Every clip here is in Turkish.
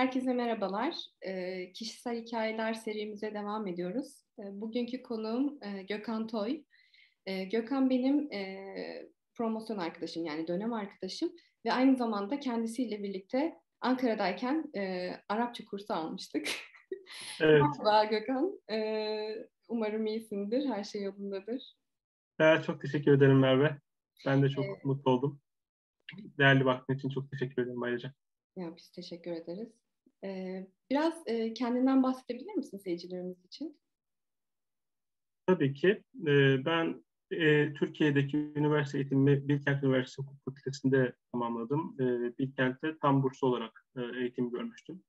Herkese merhabalar. Kişisel hikayeler serimize devam ediyoruz. Bugünkü konuğum Gökhan Toy. Gökhan benim promosyon arkadaşım, yani dönem arkadaşım ve aynı zamanda kendisiyle birlikte Ankara'dayken Arapça kursu almıştık. Evet. Merhaba Gökhan. Umarım iyisindir, her şey yolundadır. Evet, çok teşekkür ederim Merve. Ben de çok mutlu oldum. Değerli vaktin için çok teşekkür ederim ayrıca. Ya, biz teşekkür ederiz. Biraz kendinden bahsedebilir misin seyircilerimiz için? Tabii ki. Ben Türkiye'deki üniversite eğitimimi Bilkent Üniversitesi Hukuk Fakültesi'nde tamamladım. Bilkent'te tam burslu olarak eğitim görmüştüm.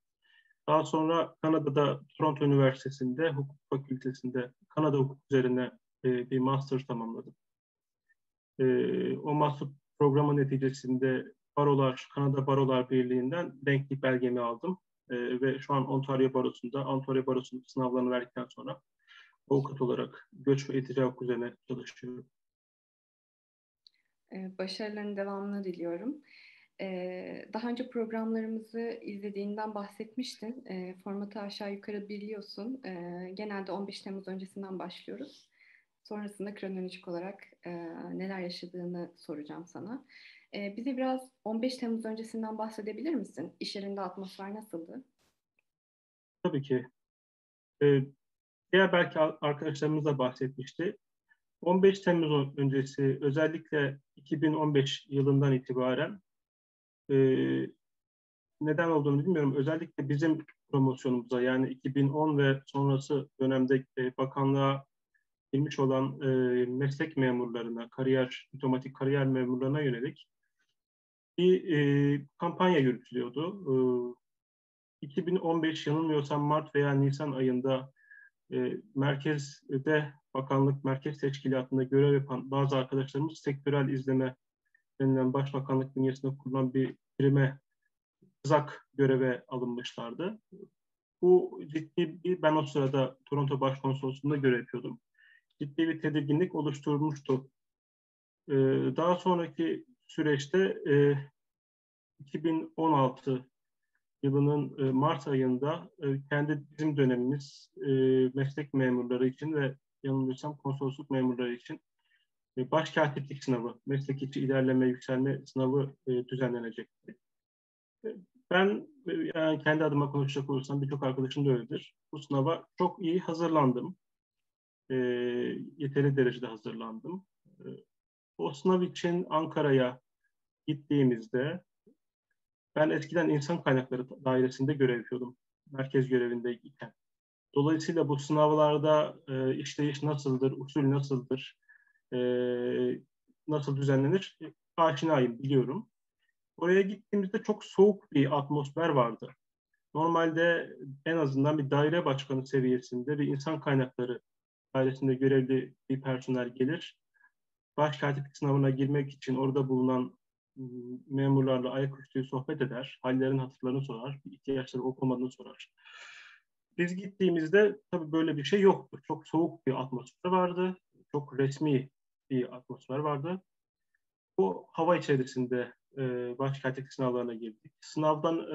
Daha sonra Kanada'da Toronto Üniversitesi'nde Hukuk Fakültesi'nde Kanada hukuk üzerine bir master tamamladım. O master programı neticesinde Kanada Barolar Birliği'nden denklik belgemi aldım ve şu an Ontario Barosu'nun sınavlarını verdikten sonra avukat olarak göç ve iltica hukuku üzerine çalışıyorum. Başarıların devamını diliyorum. Daha önce programlarımızı izlediğinden bahsetmiştin. Formatı aşağı yukarı biliyorsun. Genelde 15 Temmuz öncesinden başlıyoruz. Sonrasında kronolojik olarak neler yaşadığını soracağım sana. Bize biraz 15 Temmuz öncesinden bahsedebilir misin? İş yerinde atmosfer nasıldı? Tabii ki. Diğer belki arkadaşlarımız da bahsetmişti. 15 Temmuz öncesi, özellikle 2015 yılından itibaren neden olduğunu bilmiyorum. Özellikle bizim promosyonumuza, yani 2010 ve sonrası dönemde bakanlığa girmiş olan meslek memurlarına, otomatik kariyer memurlarına yönelik bir kampanya yürütülüyordu. 2015 yanılmıyorsam Mart veya Nisan ayında merkezde, bakanlık merkez teşkilatında görev yapan bazı arkadaşlarımız sektörel izleme denilen başbakanlık bünyesinde kurulan bir birime kızak göreve alınmışlardı. Bu ciddi bir, ben o sırada Toronto Başkonsolosluğu'nda görev yapıyordum. Ciddi bir tedirginlik oluşturmuştu. Daha sonraki süreçte 2016 yılının Mart ayında bizim dönemimiz meslek memurları için ve yanılmıyorsam konsolosluk memurları için başkatiplik sınavı, meslek içi ilerleme yükselme sınavı düzenlenecekti. Ben, yani kendi adıma konuşacak olursam, birçok arkadaşım da öyledir. Bu sınava çok iyi hazırlandım. Yeteri derecede hazırlandım. O sınav için Ankara'ya gittiğimizde, ben eskiden insan kaynakları dairesinde görev yapıyordum, merkez görevindeyken. Dolayısıyla bu sınavlarda işleyiş nasıldır, usul nasıldır, nasıl düzenlenir aşinayım, biliyorum. Oraya gittiğimizde çok soğuk bir atmosfer vardı. Normalde en azından bir daire başkanı seviyesinde bir insan kaynakları dairesinde görevli bir personel gelir. Başkatiplik sınavına girmek için orada bulunan memurlarla ayaküstü sohbet eder. Hallerin hatırlarını sorar. İhtiyaçları okumadığını sorar. Biz gittiğimizde tabii böyle bir şey yoktu. Çok soğuk bir atmosfer vardı. Çok resmi bir atmosfer vardı. Bu hava içerisinde başkatiplik sınavlarına girdik. Sınavdan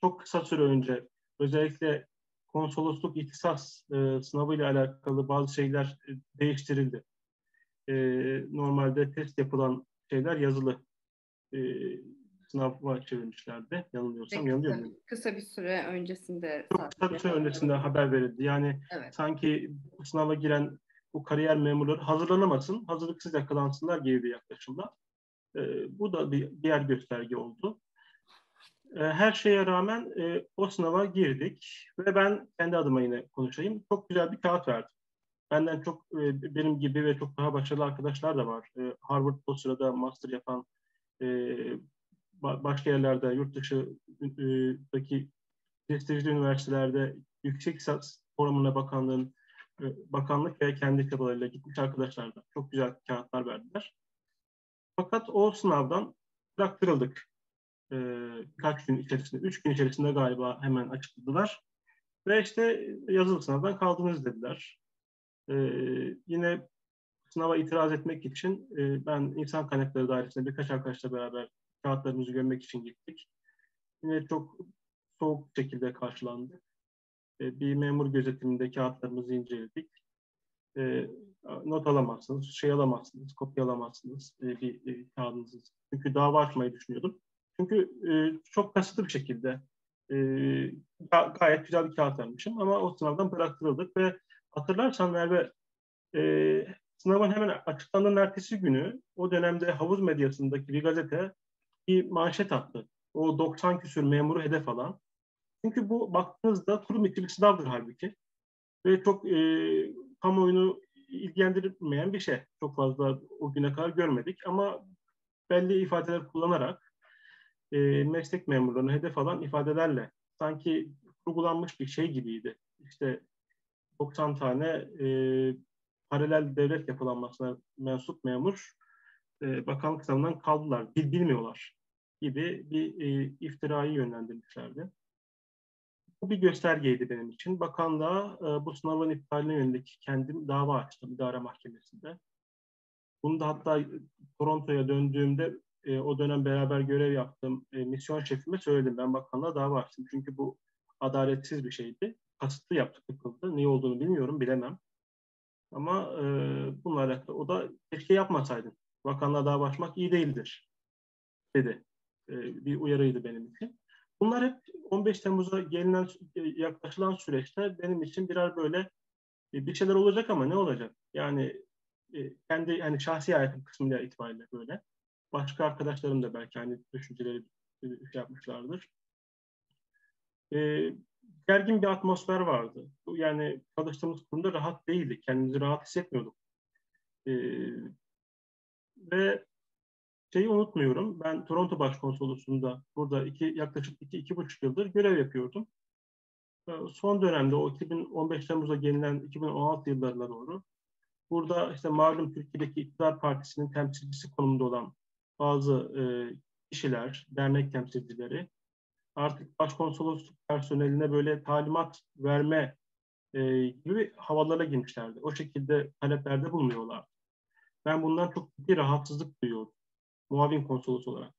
çok kısa süre önce özellikle konsolosluk ihtisas sınavıyla alakalı bazı şeyler değiştirildi. Normalde test yapılan şeyler yazılı sınava çevirmişlerdi. Yanılmıyorsam yanılıyorum. Kısa bir süre öncesinde. Çok kısa bir süre öncesinde haber verildi. Yani evet, sanki sınava giren bu kariyer memurları hazırlanamasın, hazırlıksız yakalansınlar gibi bir yaklaşımda. Bu da bir diğer gösterge oldu. Her şeye rağmen o sınava girdik ve ben kendi adıma yine konuşayım. Çok güzel bir kağıt verdim. Benden çok, benim gibi ve çok daha başarılı arkadaşlar da var. Harvard o sırada master yapan, başka yerlerde, yurt dışındaki prestijli üniversitelerde yüksek lisans forumuna bakanlık ve kendi çabalarıyla gitmiş arkadaşlar da çok güzel kağıtlar verdiler. Fakat o sınavdan bıraktırıldık. Kaç gün içerisinde, 3 gün içerisinde galiba hemen açıkladılar ve işte yazılı sınavdan kaldınız dediler. Yine sınava itiraz etmek için ben insan kaynakları dairesinde birkaç arkadaşla beraber kağıtlarımızı görmek için gittik. Yine çok soğuk şekilde karşılandı. Bir memur gözetiminde kağıtlarımızı inceledik. Not alamazsınız, alamazsınız, kopya alamazsınız bir kağıdınızı. Çünkü dava açmayı düşünüyordum. Çünkü çok kasıtlı bir şekilde gayet güzel bir kağıt vermişim ama o sınavdan bıraktırıldık ve hatırlarsan Merve, sınavın hemen açıklandığının ertesi günü o dönemde havuz medyasındaki bir gazete bir manşet attı. O 90 küsür memuru hedef alan. Çünkü bu baktığınızda kurum içi bir sınavdır halbuki. Ve çok kamuoyunu ilgilendirmeyen bir şey. Çok fazla o güne kadar görmedik ama belli ifadeler kullanarak meslek memurlarını hedef alan ifadelerle sanki kurgulanmış bir şey gibiydi. İşte 90 tane paralel devlet yapılanmasına mensup memur bakanlık sınavından kaldılar, bilmiyorlar gibi bir iftirayı yönlendirmişlerdi. Bu bir göstergeydi benim için. Bakanlığa bu sınavın iptaline yönelik kendim dava açtım idare mahkemesinde. Bunu da hatta Toronto'ya döndüğümde o dönem beraber görev yaptığım misyon şefime söyledim. Ben bakanlığa dava açtım. Çünkü bu adaletsiz bir şeydi. Kasıtlı yapıldı. Ne olduğunu bilmiyorum, bilemem. Ama bununla alakalı o da keşke yapmasaydın. Bakanlığa dava açmak iyi değildir dedi. Bir uyarıydı benim için. Bunlar hep 15 Temmuz'a gelinen, yaklaşılan süreçte benim için birer böyle bir şeyler olacak ama ne olacak? Yani kendi hani şahsi hayatım kısmıyla itibariyle böyle. Başka arkadaşlarım da belki hani düşünceleri yapmışlardır. Gergin bir atmosfer vardı. Yani çalıştığımız kurumda rahat değildik. Kendimizi rahat hissetmiyorduk. Ve şeyi unutmuyorum. Ben Toronto Başkonsolosluğu'nda burada yaklaşık 2,5 yıldır görev yapıyordum. Son dönemde o 2015 Temmuz'a gelinen 2016 yıllarına doğru burada işte malum Türkiye'deki iktidar partisinin temsilcisi konumunda olan bazı kişiler, dernek temsilcileri artık başkonsolosluk personeline böyle talimat verme gibi havalara girmişlerdi. O şekilde taleplerde bulunuyorlardı. Ben bundan çok ciddi rahatsızlık duyuyordum muavin konsolos olarak.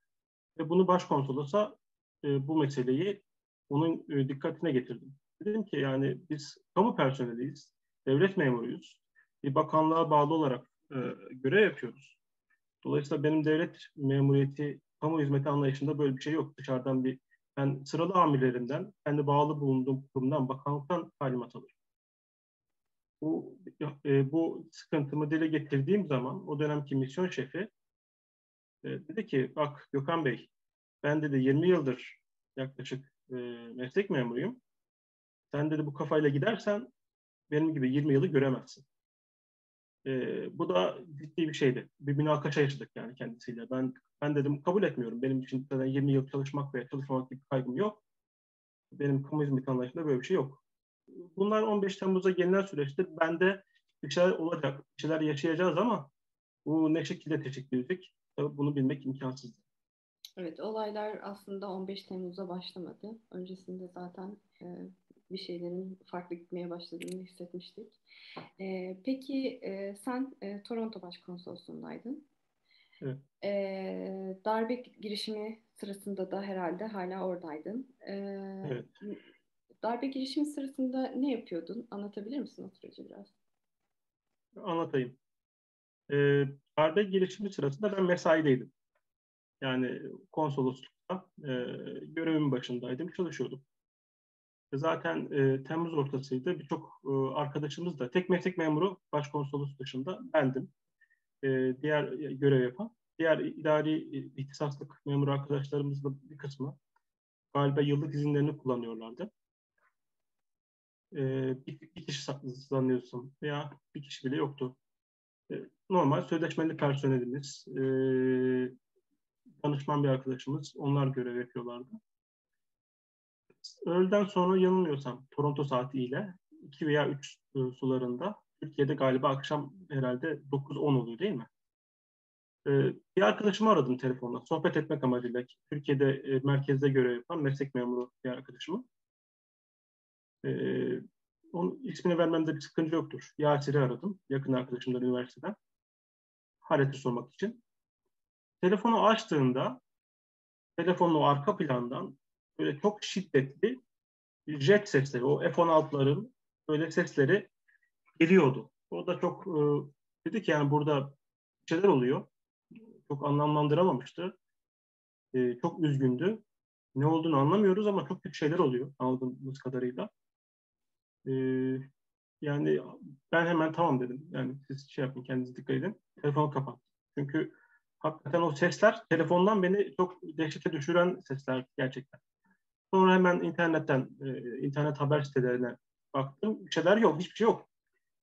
Ve bunu başkonsolosa bu meseleyi onun dikkatine getirdim. Dedim ki yani biz kamu personeliyiz, devlet memuruyuz. Bir bakanlığa bağlı olarak görev yapıyoruz. Dolayısıyla benim devlet memuriyeti, kamu hizmeti anlayışında böyle bir şey yok. Dışarıdan ben sıralı amirlerimden, kendi bağlı bulunduğum kurumdan, bakanlıktan talimat alırım. Bu sıkıntımı dile getirdiğim zaman o dönemki misyon şefi dedi ki bak Gökhan Bey, ben dedi 20 yıldır yaklaşık meslek memuruyum. Sen dedi bu kafayla gidersen benim gibi 20 yılı göremezsin. Bu da ciddi bir şeydi. Bir münakaşa yaşadık yani kendisiyle. Ben dedim kabul etmiyorum. Benim için 20 yıl çalışmak veya çalışmamak gibi kaygım yok. Benim kamu hizmeti anlayışında böyle bir şey yok. Bunlar 15 Temmuz'a gelinen süreçte bende bir şeyler olacak, bir şeyler yaşayacağız ama bu ne şekilde teşekkür edecek? Tabii bunu bilmek imkansız. Evet, olaylar aslında 15 Temmuz'a başlamadı. Öncesinde zaten bir şeylerin farklı gitmeye başladığını hissetmiştik. Peki sen Toronto Başkonsolosluğu'ndaydın. Evet. Darbe girişimi sırasında da herhalde hala oradaydın. Evet. Darbe girişimi sırasında ne yapıyordun? Anlatabilir misin o süreci biraz? Anlatayım. Darbe girişimi sırasında ben mesaideydim. Yani konsoloslukta görevimin başındaydım, çalışıyordum. Zaten Temmuz ortasıydı. Birçok arkadaşımız da tek meslek memuru başkonsolos dışında bendim. Diğer görev yapan, diğer idari ihtisaslık memuru arkadaşlarımızın bir kısmı galiba yıllık izinlerini kullanıyorlardı. Bir kişi sanıyorsun veya bir kişi bile yoktu. Normal sözleşmeli personelimiz, danışman bir arkadaşımız, onlar görev yapıyorlardı. Öğleden sonra yanılmıyorsam Toronto saatiyle 2 veya 3 sularında, Türkiye'de galiba akşam herhalde 9-10 oluyor değil mi? Bir arkadaşımı aradım telefonla sohbet etmek amacıyla. Türkiye'de merkezde görev yapan meslek memuru bir arkadaşımı. Onun ismini vermemde bir sıkıntı yoktur. Yasir'i aradım yakın arkadaşımdan üniversiteden. Haleti sormak için. Telefonu açtığında telefonun arka plandan böyle çok şiddetli jet sesleri, o F-16'ların böyle sesleri geliyordu. O da çok dedik yani burada bir şeyler oluyor. Çok anlamlandıramamıştı. Çok üzgündü. Ne olduğunu anlamıyoruz ama çok büyük şeyler oluyor anladığımız kadarıyla. Yani ben hemen tamam dedim. Yani siz şey yapın, kendinize dikkat edin. Telefonu kapat. Çünkü hakikaten o sesler telefondan beni çok dehşete düşüren sesler gerçekten. Sonra hemen internetten, internet haber sitelerine baktım. Bir şeyler yok, hiçbir şey yok.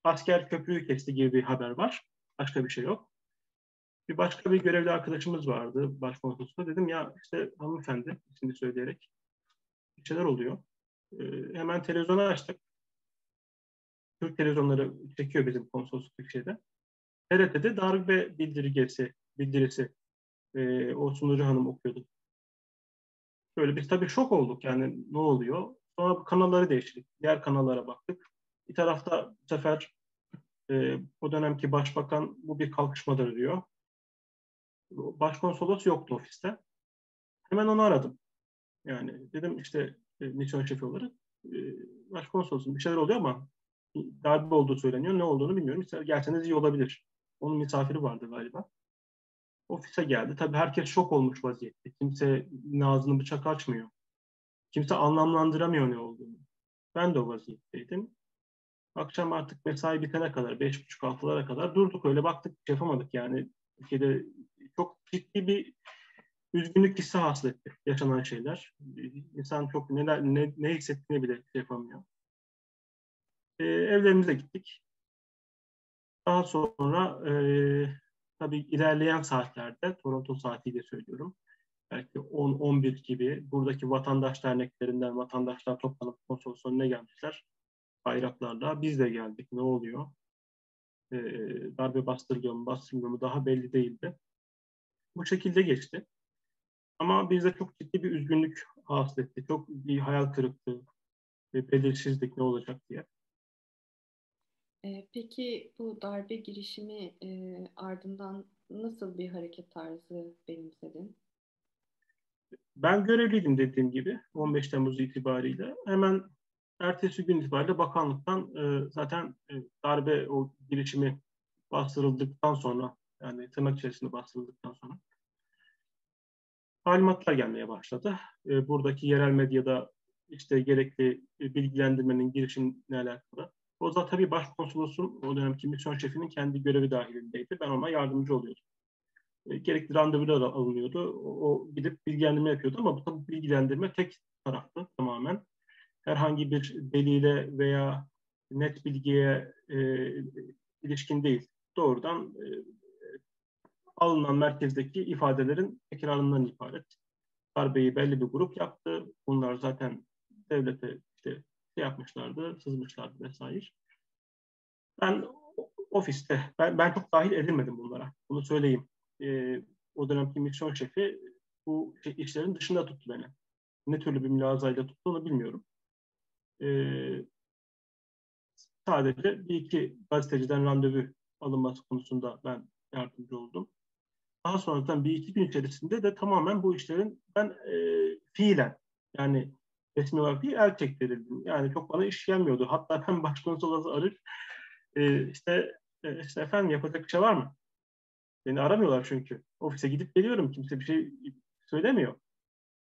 Asker köprüyü kesti gibi bir haber var. Başka bir şey yok. Bir başka bir görevli arkadaşımız vardı başkonsolosluğunda. Dedim ya işte hanımefendi, şimdi söyleyerek bir şeyler oluyor. Hemen televizyonu açtık. Türk televizyonları çekiyor bizim konsolosluk şeyde. TRT'de darbe bildirisi o sunucu hanım okuyordu. Böyle biz tabii şok olduk yani ne oluyor. Sonra kanalları değiştirdik. Diğer kanallara baktık. Bir tarafta bu sefer o dönemki başbakan bu bir kalkışmadır diyor. Başkonsolos yoktu ofiste. Hemen onu aradım. Yani dedim işte misyon şefi olarak başkonsolosun bir şeyler oluyor ama darbe olduğu söyleniyor. Ne olduğunu bilmiyorum. İster gelseniz iyi olabilir. Onun misafiri vardı galiba. Ofise geldi. Tabii herkes şok olmuş vaziyette. Kimse ağzını bıçak açmıyor. Kimse anlamlandıramıyor ne olduğunu. Ben de o vaziyetteydim. Akşam artık mesai bitene kadar, 5.30-6'lara kadar durduk öyle baktık, yapamadık yani. Ülkede çok ciddi bir üzgünlük hissi hasıl etti yaşanan şeyler. İnsan çok ne hissettiğini bile yapamıyor. Evlerimize gittik. Daha sonra tabii ilerleyen saatlerde, Toronto saatiyle söylüyorum, belki 10-11 gibi buradaki vatandaş derneklerinden vatandaşlar toplanıp konsolos önüne gelmişler. Bayraklarla biz de geldik. Ne oluyor? Darbe bastırılıyor mu, bastırılıyor mu daha belli değildi. Bu şekilde geçti. Ama bizde çok ciddi bir üzgünlük hasıl etti. Çok bir hayal kırıklığı ve belirsizlik ne olacak diye. Peki bu darbe girişimi ardından nasıl bir hareket tarzı benimsedin? Ben görevliydim dediğim gibi 15 Temmuz itibariyle. Hemen ertesi gün itibariyle bakanlıktan zaten darbe o girişimi bastırıldıktan sonra yani tırnak içerisinde bastırıldıktan sonra talimatlar gelmeye başladı. Buradaki yerel medyada işte gerekli bilgilendirmenin girişimle alakalı. O da tabii başkonsolosun o dönemki misyon şefinin kendi görevi dahilindeydi. Ben ona yardımcı oluyordum. Gerekli randevular alınıyordu. O gidip bilgilendirme yapıyordu ama bu tabii bilgilendirme tek taraflı tamamen. Herhangi bir delile veya net bilgiye ilişkin değil. Doğrudan alınan merkezdeki ifadelerin tekrarından ibaret. Darbeyi belli bir grup yaptı. Bunlar zaten devlete işte şey yapmışlardı, sızmışlardı vesaire. Ben ofiste, ben çok dahil edilmedim bunlara. Bunu söyleyeyim. O dönemki misyon şefi bu işlerin dışında tuttu beni. Ne türlü bir mülazayla tuttu onu bilmiyorum. Sadece bir iki gazeteciden randevu alınması konusunda ben yardımcı oldum. Daha sonradan bir iki gün içerisinde de tamamen bu işlerin ben fiilen yani resmi olarak değil el çektirildim. Yani çok bana iş gelmiyordu. Hatta ben başkonsolosu arayıp işte efendim yapacak bir şey var mı? Beni aramıyorlar çünkü. Ofise gidip geliyorum. Kimse bir şey söylemiyor.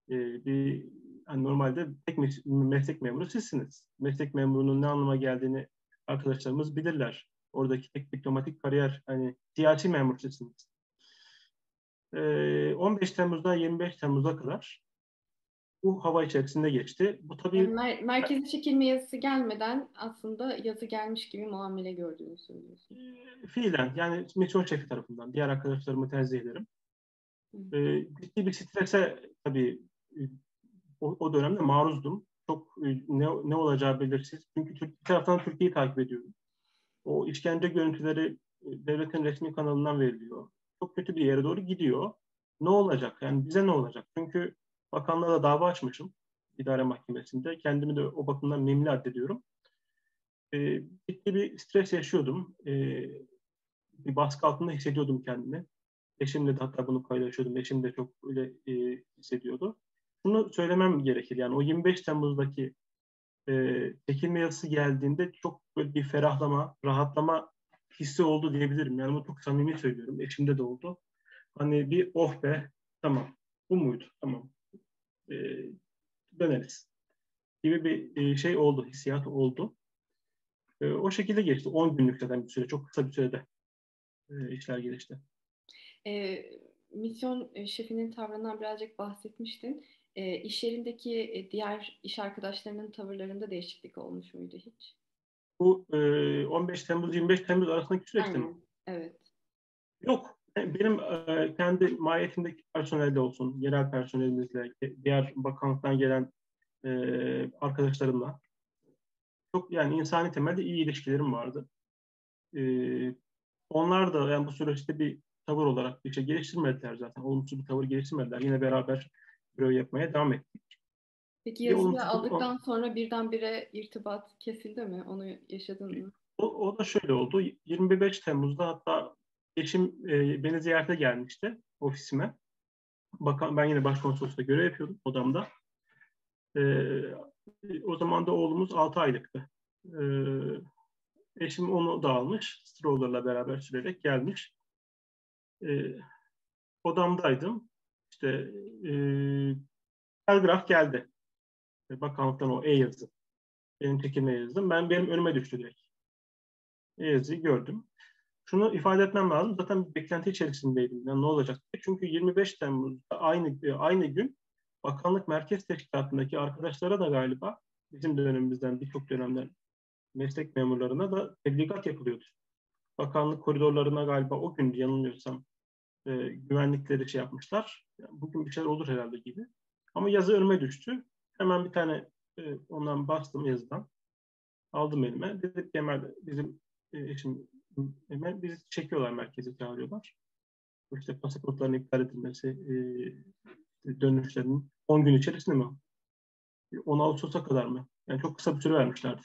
Bir yani normalde tek meslek memuru sizsiniz. Meslek memurunun ne anlama geldiğini arkadaşlarımız bilirler. Oradaki tek diplomatik kariyer, hani siyasi memur sizsiniz. 15 Temmuz'dan 25 Temmuz'a kadar bu hava içerisinde geçti. Bu tabii yani merkeze çekilme yazısı gelmeden aslında yazı gelmiş gibi muamele gördüğünü söylüyorsun. Fiilen yani misyon şefi tarafından diğer arkadaşlarımı tenzih ederim. Ciddi bir strese tabii o dönemde maruzdum. Çok ne olacağı belirsiz. Çünkü bir taraftan Türkiye'yi takip ediyorum. O işkence görüntüleri devletin resmi kanalından veriliyor. Çok kötü bir yere doğru gidiyor. Ne olacak? Yani bize ne olacak? Çünkü bakanlığa da dava açmışım. İdare mahkemesinde. Kendimi de o bakımdan memnun addediyorum. Ciddi bir stres yaşıyordum. Bir baskı altında hissediyordum kendimi. Eşimle de hatta bunu paylaşıyordum. Eşim de çok öyle hissediyordu. şunu söylemem gerekir. Yani o 25 Temmuz'daki çekilme yazısı geldiğinde çok böyle bir ferahlama, rahatlama hissi oldu diyebilirim. Yani bunu çok samimi söylüyorum. Eşimde de oldu. Hani bir oh be, tamam bu muydu? Tamam. Döneriz gibi bir şey oldu, hissiyat oldu. O şekilde geçti. 10 günlük zaten bir süre, çok kısa bir sürede işler gelişti. Misyon şefinin tavrından birazcık bahsetmiştin. İş yerindeki diğer iş arkadaşlarının tavırlarında değişiklik olmuş muydu hiç? Bu 15 Temmuz-25 Temmuz arasındaki süreçte mi? Evet. Yok. Benim kendi mahiyetimdeki personelde olsun, yerel personelimizle, diğer bakanlıktan gelen arkadaşlarımla çok, yani insani temelde iyi ilişkilerim vardı. Onlar da yani bu süreçte bir tavır olarak bir şey geliştirmediler zaten. Olumsuz bir tavır geliştirmediler. Yine beraber görev yapmaya devam ettik. Peki yazıyı aldıktan sonra birdenbire irtibat kesildi mi? Onu yaşadın mı? O da şöyle oldu. 25 Temmuz'da hatta eşim beni ziyarete gelmişti ofisime. Ben yine başkonsolosluğunda görev yapıyordum odamda. O zaman da oğlumuz 6 aylıktı. Eşim onu da almış. Stroller'la beraber sürerek gelmiş. Odamdaydım. İşte telgraf geldi. Bakanlıktan o e-yazı. Benim çekilme yazdım. Benim önüme düştü direkt. E-yazıyı gördüm. Şunu ifade etmem lazım. Zaten bir beklenti içerisindeydim. Yani ne olacak? Çünkü 25 Temmuz'da aynı gün Bakanlık Merkez Teşkilatı'ndaki arkadaşlara da galiba bizim dönemimizden birçok dönemden meslek memurlarına da tebligat yapılıyordu. Bakanlık koridorlarına galiba o gün yanılmıyorsam güvenlikleri şey yapmışlar. Yani bugün bir şeyler olur herhalde gibi. Ama yazı önüme düştü. Hemen bir tane ondan bastım yazıdan. Aldım elime. Dedik ki Emel, bizim eşim Emel, bizi çekiyorlar, merkeze çağırıyorlar. İşte pasaportların iptal edilmesi, dönüşlerin 10 gün içerisinde mi? 10 Ağustos'a kadar mı? Yani çok kısa bir süre vermişlerdi.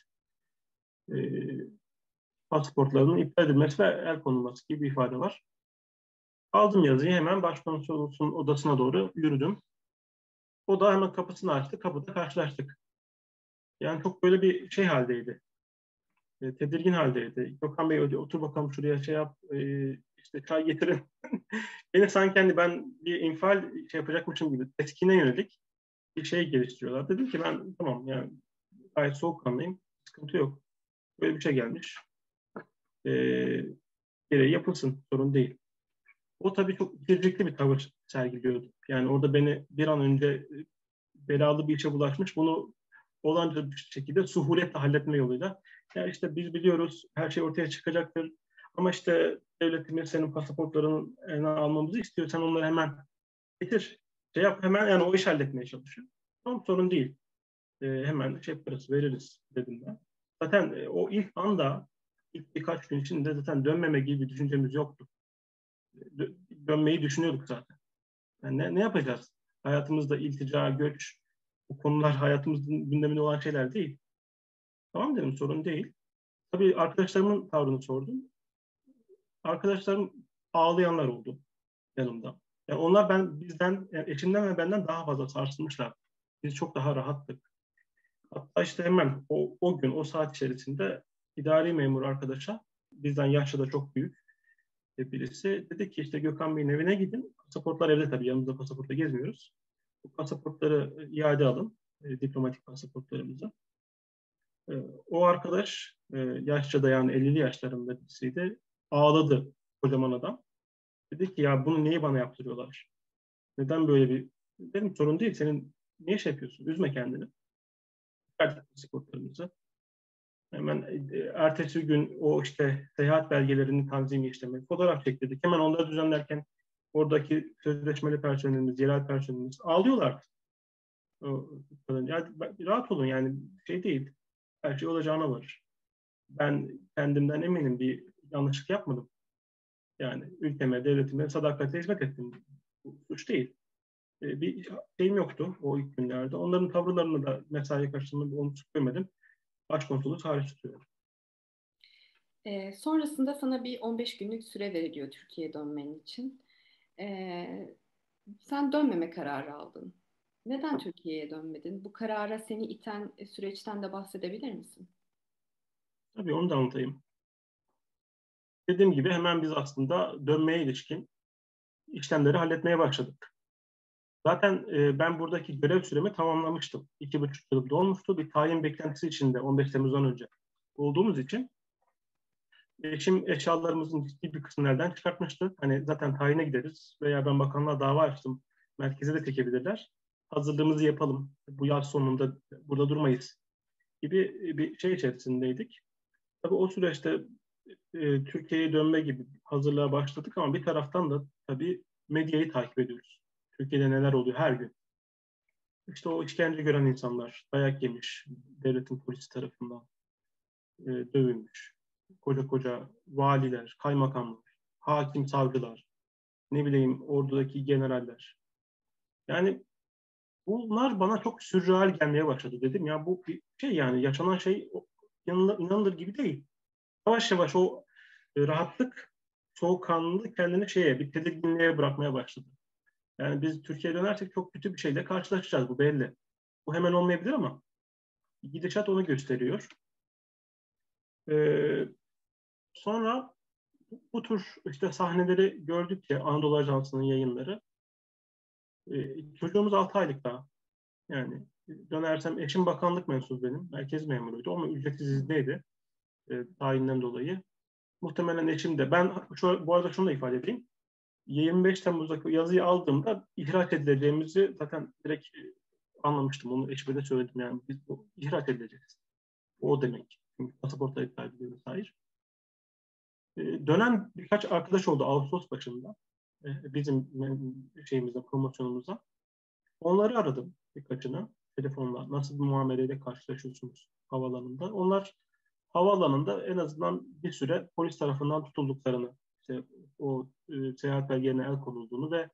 Pasaportlarının iptal edilmesi ve el konulması gibi bir ifade var. Aldım yazıyı, hemen başkonsolosluğun odasına doğru yürüdüm. O da hemen kapısını açtı, kapıda karşılaştık. Yani çok böyle bir şey haldeydi. Tedirgin haldeydi. Gökhan Bey öyle, otur bakalım şuraya, şey yap, işte çay getirin. Beni sanki hani ben bir infial şey yapacakmışım gibi teskine yönelik bir şey geliştiriyorlar. Dedim ki ben tamam, yani gayet soğukkanlıyım, sıkıntı yok. Böyle bir şey gelmiş. Gereği yapılsın, sorun değil. O tabii çok dircikli bir tavır sergiliyordu. Yani orada beni bir an önce belalı bir işe bulaşmış, bunu olanca bir şekilde suhuletle halletme yoluyla. Ya işte biz biliyoruz, her şey ortaya çıkacaktır. Ama işte devletimiz senin pasaportlarını almamızı istiyor. Sen onları hemen getir. Şey yap, hemen yani o iş halletmeye çalışıyor. Tamam, sorun değil. Hemen şey parası veririz dedim ben. Zaten o ilk anda, ilk birkaç gün içinde zaten dönmeme gibi bir düşüncemiz yoktu. Dönmeyi düşünüyorduk zaten. Yani ne yapacağız? Hayatımızda iltica, göç, bu konular hayatımızın gündeminde olan şeyler değil. Tamam dedim, sorun değil. Tabii arkadaşlarımın tavrını sordum. Arkadaşlarım ağlayanlar oldu yanımda. Yani onlar yani eşimden ve benden daha fazla sarsılmışlar. Biz çok daha rahattık. Hatta işte hemen o gün, o saat içerisinde idari memur arkadaşa, bizden yaşça da çok büyük birisi, dedi ki işte Gökhan Bey'in evine gidin. Pasaportlar evde tabii, yanımızda pasaportla gezmiyoruz. Bu pasaportları iade alın, diplomatik pasaportlarımızı. O arkadaş yaşça da yani 50'li yaşlarında birisiydi. Ağladı kocaman adam. Dedi ki ya bunu niye bana yaptırıyorlar? Neden böyle bir... Dedim sorun değil, senin niye şey yapıyorsun? Üzme kendini. Verdik pasaportlarımızı. Hemen ertesi gün o işte seyahat belgelerini tanzimi işlemek, fotoğraf çektirdik. Hemen onları düzenlerken oradaki sözleşmeli personelimiz, yerel personelimiz ağlıyorlardı. Yani, rahat olun yani, şey değil. Her şey olacağına varır. Ben kendimden eminim, bir yanlışlık yapmadım. Yani ülkeme, devletime sadakatle hizmet ettim. Bu suç değil. Bir şeyim yoktu o ilk günlerde. Onların tavırlarını da mesaiye karşılığında onu tutmadım. Başkonsolos hariç tutuyorum. Sonrasında sana bir 15 günlük süre veriliyor Türkiye'ye dönmen için. Sen dönmeme kararı aldın. Neden Türkiye'ye dönmedin? Bu karara seni iten süreçten de bahsedebilir misin? Tabii, onu da anlatayım. Dediğim gibi hemen biz aslında dönmeye ilişkin işlemleri halletmeye başladık. Zaten ben buradaki görev süremi tamamlamıştım. 2,5 yıl dolmuştu. Bir tayin beklentisi içinde 15 Temmuz'dan önce olduğumuz için eşim eşyalarımızın ciddi bir kısmını elden çıkartmıştı. Hani zaten tayine gideriz veya ben bakanlığa dava açtım. Merkeze de çekebilirler. Hazırlığımızı yapalım. Bu yaz sonunda burada durmayız gibi bir şey içerisindeydik. Tabii o süreçte Türkiye'ye dönme gibi hazırlığa başladık ama bir taraftan da tabii medyayı takip ediyoruz. Türkiye'de neler oluyor her gün. İşte o işkence gören insanlar, dayak yemiş, devletin polisi tarafından dövülmüş. Koca valiler, kaymakamlar, hakim savcılar, ne bileyim ordudaki generaller. Yani bunlar bana çok sürreal gelmeye başladı dedim. Ya bu şey, yani yaşanan şey inanılır gibi değil. Yavaş yavaş o rahatlık, soğukkanlılık kendini bir tedirginliğe bırakmaya başladı. Yani biz Türkiye'ye dönersek çok kötü bir şeyle karşılaşacağız, bu belli. Bu hemen olmayabilir ama gidişat onu gösteriyor. Sonra bu tür işte sahneleri gördükçe Anadolu Ajansı'nın yayınları, çocuğumuz 6 aylık daha. Yani dönersem eşim bakanlık mensubu benim. Merkez memuruydu ama ücretsiz izniydi tayinden dolayı. Muhtemelen eşim de. Ben bu arada şunu da ifade edeyim. 25 Temmuz'daki yazıyı aldığımda ihraç edileceğimizi zaten direkt anlamıştım. Onu eşime de söyledim. Yani biz ihraç edileceğiz. O demek. Çünkü pasaportla iptal ediyoruz. Hayır. Dönen birkaç arkadaş oldu Ağustos başında. Bizim şeyimize, promosyonumuza. Onları aradım birkaçını telefonla. Nasıl bir muameleyle karşılaşıyorsunuz havaalanında? Onlar havaalanında en azından bir süre polis tarafından tutulduklarını, işte o seyahat belgelerine el konulduğunu ve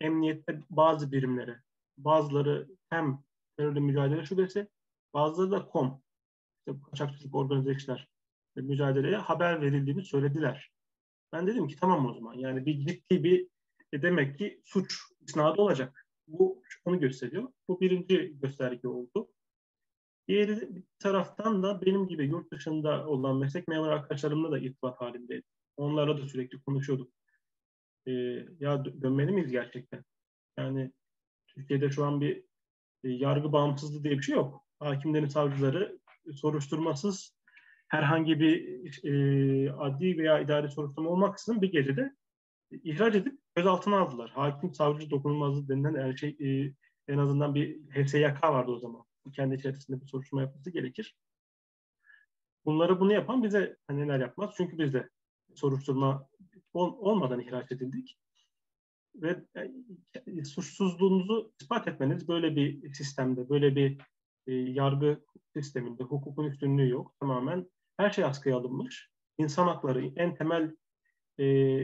emniyette bazı birimlere, bazıları hem terörle mücadele şubesi, bazıları da KOM, işte kaçakçılık organize işler mücadeleye haber verildiğini söylediler. Ben dedim ki tamam o zaman, yani bir ciddi bir demek ki suç isnadı olacak. Bu onu gösteriyor. Bu birinci gösterge oldu. Diğer taraftan da benim gibi yurt dışında olan meslek memuru arkadaşlarımla da irtibat halindeydim. Onlarla da sürekli konuşuyorduk. Ya dönmeli miyiz gerçekten? Yani Türkiye'de şu an bir yargı bağımsızlığı diye bir şey yok. Hakimlerin, savcıları soruşturmasız herhangi bir adli veya idari soruşturma olmaksızın bir gecede ihraç edip gözaltına aldılar. Hakim, savcı dokunulmazlığı denilen her şey, en azından bir HSYK vardı o zaman. Kendi içerisinde bir soruşturma yapması gerekir. Bunu yapan bize neler yapmaz? Çünkü biz de soruşturma olmadan ihraç edildik. Ve suçsuzluğunuzu ispat etmeniz böyle bir sistemde, böyle bir yargı sisteminde hukukun üstünlüğü yok. Tamamen her şey askıya alınmış. İnsan hakları, en temel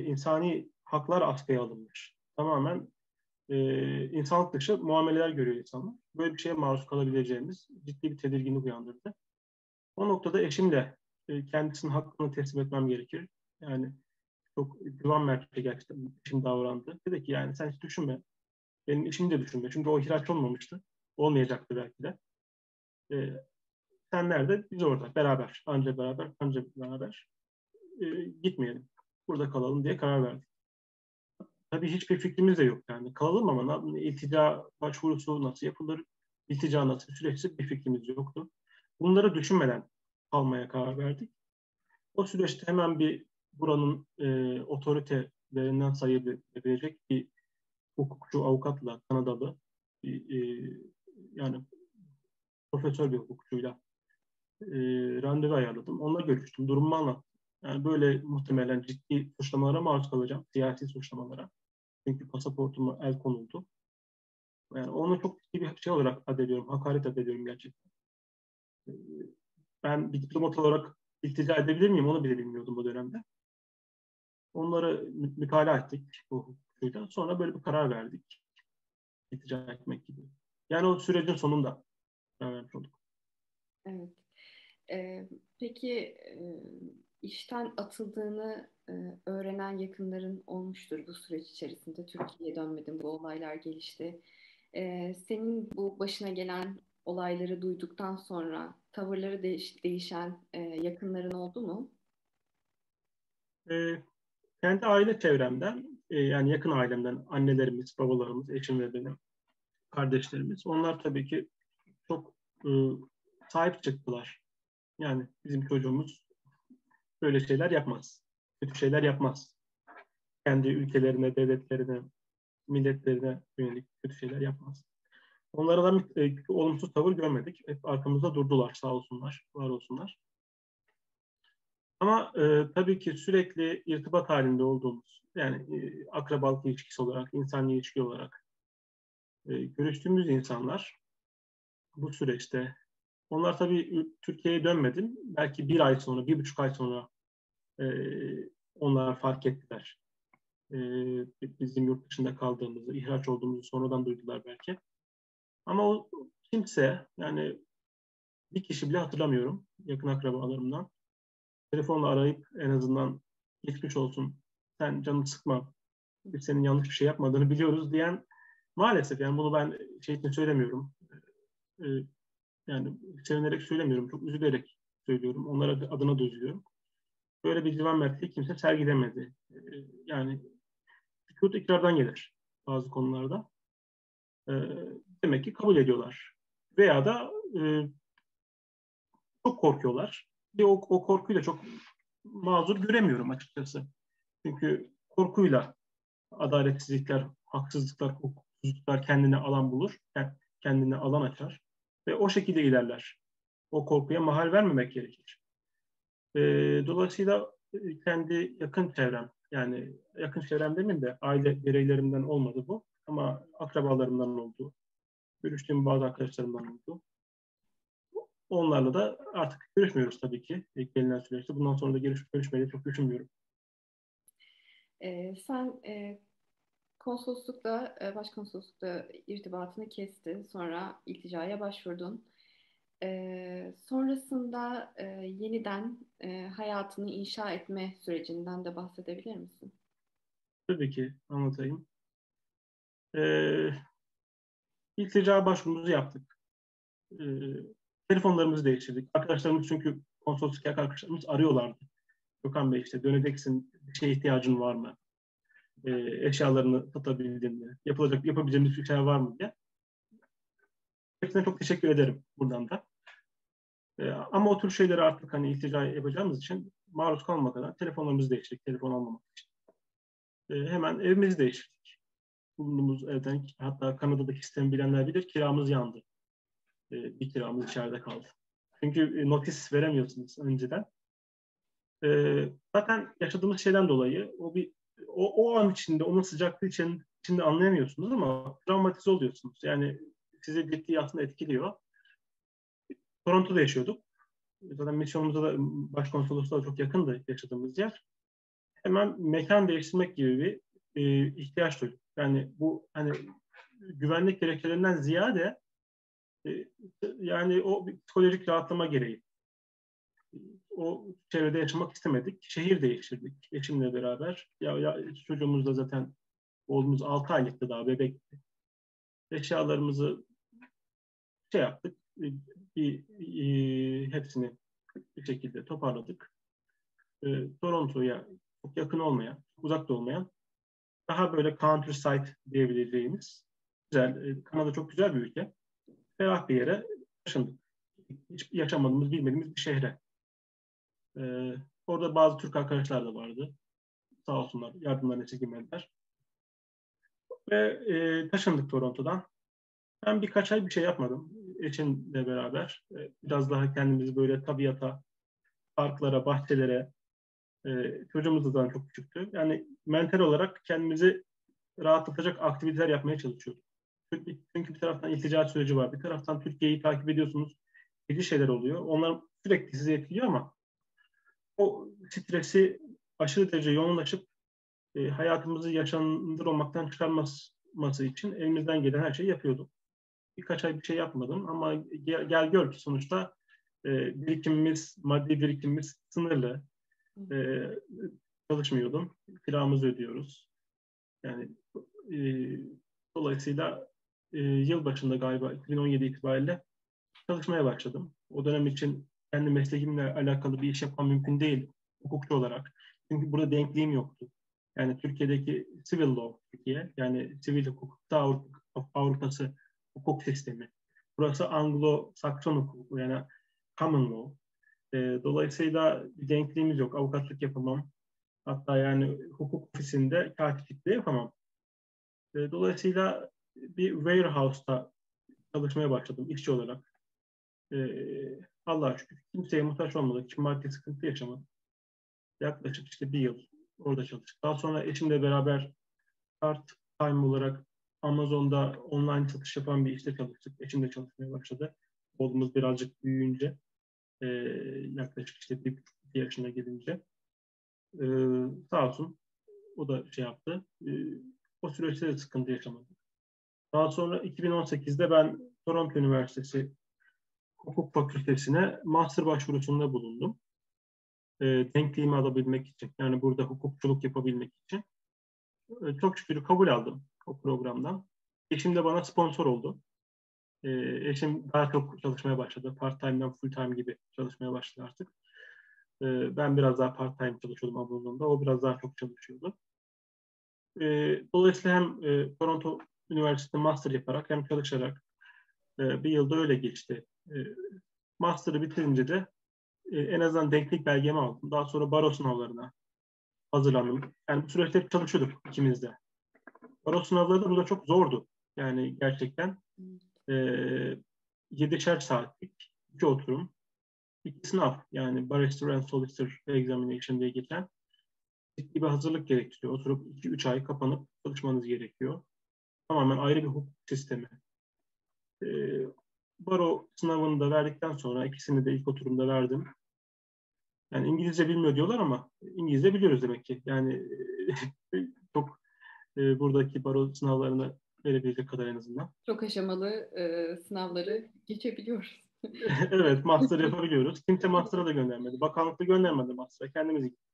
insani haklar askıya alınmış. Tamamen insanlık dışı muameleler görüyor insanlar. Böyle bir şeye maruz kalabileceğimiz ciddi bir tedirginlik uyandırdı. O noktada eşimle kendisinin hakkını teslim etmem gerekir. Yani çok güven merkezi gerçekten eşim davrandı. Dedi ki yani sen hiç düşünme. Benim eşim de düşünme. Çünkü o ihraç olmamıştı. Olmayacaktı belki de. Sen nerede? Biz orada. Beraber. Anca beraber. Anca beraber. Gitmeyelim. Burada kalalım diye karar verdik. Tabii hiçbir fikrimiz de yok yani. Kalalım ama iltica başvurusu nasıl yapılır? İltica nasıl süreçte bir fikrimiz yoktu. Bunları düşünmeden kalmaya karar verdik. O süreçte hemen bir buranın otoritelerinden sayılabilecek bir hukukçu, avukatla, Kanadalı yani profesör bir hukukçuyla randevu ayarladım. Onunla görüştüm. Durumu anlattım. Yani böyle muhtemelen ciddi suçlamalara maruz kalacağım. Siyasi suçlamalara. Çünkü pasaportuma el konuldu. Yani onu çok ciddi bir şey olarak adediyorum. Hakaret adediyorum gerçekten. Ben bir diplomat olarak iltica edebilir miyim? Onu bile bilmiyordum bu dönemde. Onları mütalaa ettik. O hukukçuyla. Sonra böyle bir karar verdik. İltica etmek gibi. Yani o sürecin sonunda. Evet. Evet. Peki işten atıldığını öğrenen yakınların olmuştur bu süreç içerisinde. Türkiye'ye dönmedim, bu olaylar gelişti. senin bu başına gelen olayları duyduktan sonra tavırları değişen yakınların oldu mu? Kendi aile çevremden, yani yakın ailemden, annelerimiz, babalarımız, eşim ve benim, kardeşlerimiz. Onlar tabii ki çok sahip çıktılar. Yani bizim çocuğumuz böyle şeyler yapmaz. Kötü şeyler yapmaz. Kendi ülkelerine, devletlerine, milletlerine yönelik kötü şeyler yapmaz. Onlardan olumsuz tavır görmedik. Hep arkamızda durdular, sağ olsunlar, var olsunlar. Ama tabii ki sürekli irtibat halinde olduğumuz, yani akrabalık ilişkisi olarak, insani ilişki olarak görüştüğümüz insanlar bu süreçte, onlar tabii Türkiye'ye dönmedim. Belki 1 ay sonra, 1,5 ay sonra onlar fark ettiler. Bizim yurt dışında kaldığımızı, ihraç olduğumuzu sonradan duydular belki. Ama o kimse, yani bir kişi bile hatırlamıyorum yakın akrabalarımdan. Telefonla arayıp en azından geçmiş olsun, sen canını sıkma, biz senin yanlış bir şey yapmadığını biliyoruz diyen, maalesef yani bunu ben şey için söylemiyorum. Yani sevinerek söylemiyorum, çok üzülerek söylüyorum. Onlara adına da üzülüyorum. Böyle bir divan mertliği kimse sergilemedi. Yani sükût ikrardan gelir bazı konularda. Demek ki kabul ediyorlar. Veya da çok korkuyorlar. Ve o korkuyu da çok mazur göremiyorum açıkçası. Çünkü korkuyla adaletsizlikler, haksızlıklar, hukuksuzluklar kendine alan bulur. Yani kendine alan açar. Ve o şekilde ilerler. O korkuya mahal vermemek gerekir. Dolayısıyla kendi yakın çevrem, yani yakın çevrem demeyeyim de aile bireylerimden olmadı bu. Ama akrabalarımdan oldu. Görüştüğüm bazı arkadaşlarımdan oldu. Onlarla da artık görüşmüyoruz tabii ki. İlk gelinen süreçte. Bundan sonra da görüşmeyi çok düşünmüyorum. Sen konsoloslukla, başkonsoloslukla irtibatını kestin. Sonra ilticaya başvurdun. Sonrasında yeniden hayatını inşa etme sürecinden de bahsedebilir misin? Tabii ki anlatayım. İltica başvurumuzu yaptık. Telefonlarımızı değiştirdik. Arkadaşlarımız, çünkü konsolosluk arkadaşlarımız arıyorlardı. Gökhan Bey işte döneceksin, bir şeye ihtiyacın var mı? Eşyalarını satabildin mi? Yapabileceğimiz bir şey var mı diye. Hepsine çok teşekkür ederim buradan da. Ama o tür şeyleri artık hani iltica yapacağımız için maruz kalmadan telefonlarımızı değiştirdik. Telefon almamak için. Hemen evimizi değiştirdik. Bulunduğumuz evden, hatta Kanada'daki sistemi bilenler bilir, kiramız yandı. Bir kiramız içeride kaldı. Çünkü notis veremiyorsunuz önceden. Zaten yaşadığımız şeyden dolayı o an içinde, onun sıcaklığı içinde anlayamıyorsunuz ama travmatize oluyorsunuz. Yani sizi ciddi aslında etkiliyor. Toronto'da yaşıyorduk. Zaten misyonumuza da, başkonsolosluğa çok yakındı yaşadığımız yer. Hemen mekan değiştirmek gibi bir ihtiyaç duyduk. Yani bu hani güvenlik gerekçelerinden ziyade yani o psikolojik rahatlama gereği. O çevrede yaşamak istemedik. Şehir değiştirdik eşimle beraber. Çocuğumuz da zaten, oğlumuz 6 aylıktı, daha bebekti. Eşyalarımızı şey yaptık. Hepsini bir şekilde toparladık. Toronto'ya çok yakın olmayan, uzak da olmayan, daha böyle countryside diyebileceğimiz güzel, Kanada çok güzel bir ülke. Ferah bir yere taşındık. Hiç yaşamadığımız, bilmediğimiz bir şehre. Orada bazı Türk arkadaşlar da vardı. Sağ olsunlar, yardımlarına çekinmediler. Ve taşındık Toronto'dan. Ben birkaç ay bir şey yapmadım eşimle beraber. Biraz daha kendimizi böyle tabiata, parklara, bahçelere, çocuğumuz da zaten çok küçüktü. Yani mental olarak kendimizi rahatlatacak aktiviteler yapmaya çalışıyorduk. Çünkü bir taraftan iltica süreci var, bir taraftan Türkiye'yi takip ediyorsunuz, belli şeyler oluyor. Onlar sürekli sizi etkiliyor ama o stresi aşırı derece yoğunlaşıp hayatımızı yaşanılır olmaktan çıkarması için elimizden gelen her şeyi yapıyorduk. Birkaç ay bir şey yapmadım ama gel gör ki sonuçta birikimimiz, maddi birikimimiz sınırlı. Çalışmıyordum. Kiramızı ödüyoruz. Yani dolayısıyla yıl başında galiba 2017 itibariyle çalışmaya başladım. O dönem için kendi mesleğimle alakalı bir iş yapmam mümkün değil hukukçu olarak. Çünkü burada denkliğim yoktu. Yani Türkiye'deki civil law, Türkiye, yani sivil hukuk, Avrupa'sı hukuk sistemi. Burası Anglo-Sakson hukuku, yani common law. Dolayısıyla denkliğimiz yok. Avukatlık yapamam. Hatta yani hukuk ofisinde katiplik de yapamam. Dolayısıyla bir warehouse'ta çalışmaya başladım işçi olarak. Allah'a şükür kimseye muhtaç olmadık. Hiç maddi sıkıntı yaşamadım. Yaklaşık işte bir yıl orada çalıştık. Daha sonra eşimle beraber part-time olarak Amazon'da online satış yapan bir işte çalıştık. Eşim de çalışmaya başladı. Oğlumuz birazcık büyüyünce, yaklaşık işte 1,5-2 yaşına gelince. Sağ olsun o da şey yaptı. O süreçte de sıkıntı yaşamadık. Daha sonra 2018'de ben Toronto Üniversitesi Hukuk Fakültesi'ne master başvurusunda bulundum. Denkliğimi alabilmek için, yani burada hukukçuluk yapabilmek için. Çok şükür kabul aldım o programdan. Eşim de bana sponsor oldu. Eşim daha çok çalışmaya başladı. Part-time'dan full-time gibi çalışmaya başladı artık. Ben biraz daha part-time çalışıyordum Amazon'da. O biraz daha çok çalışıyordu. Dolayısıyla hem Toronto Üniversitesi'nde master yaparak hem çalışarak bir yılda öyle geçti. Master'ı bitirince de en azından denklik belgemi aldım. Daha sonra baro sınavlarına hazırlandım. Yani bu süreçte hep çalışıyorduk ikimiz de. Baro sınavları da burada çok zordu. Yani gerçekten 7'şer saatlik 2 oturum, 2 sınav. Yani Barrister and Solicitor Examination diye geçen ciddi bir hazırlık gerektiriyor. Oturup 2-3 ay kapanıp çalışmanız gerekiyor. Tamamen ayrı bir hukuk sistemi. Baro sınavını da verdikten sonra ikisini de ilk oturumda verdim. Yani İngilizce bilmiyor diyorlar ama İngilizce biliyoruz demek ki. Yani çok buradaki baro sınavlarını verebilecek kadar en azından. Çok aşamalı sınavları geçebiliyoruz. Evet, master yapabiliyoruz. Kimse master'a da göndermedi. Bakanlıkta göndermedi master'a. Kendimiz gittik.